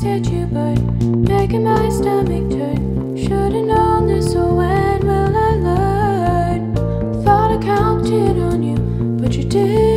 taste at you burn, making my stomach turn. Should've known this, so when will I learn? Thought I counted on you, but you did.